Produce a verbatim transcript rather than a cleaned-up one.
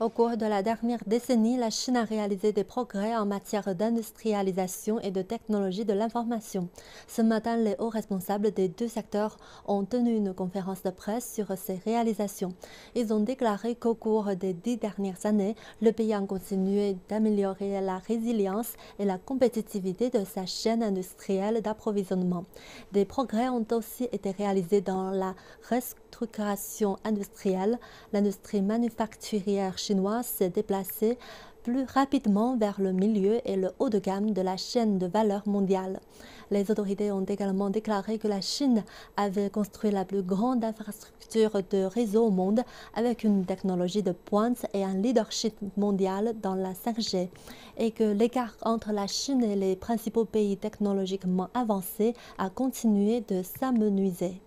Au cours de la dernière décennie, la Chine a réalisé des progrès en matière d'industrialisation et de technologie de l'information. Ce matin, les hauts responsables des deux secteurs ont tenu une conférence de presse sur ces réalisations. Ils ont déclaré qu'au cours des dix dernières années, le pays a continué d'améliorer la résilience et la compétitivité de sa chaîne industrielle d'approvisionnement. Des progrès ont aussi été réalisés dans la restructuration industrielle. L'industrie manufacturière chinoise s'est déplacée plus rapidement vers le milieu et le haut de gamme de la chaîne de valeur mondiale. Les autorités ont également déclaré que la Chine avait construit la plus grande infrastructure de réseau au monde avec une technologie de pointe et un leadership mondial dans la cinq G, et que l'écart entre la Chine et les principaux pays technologiquement avancés a continué de s'amenuiser.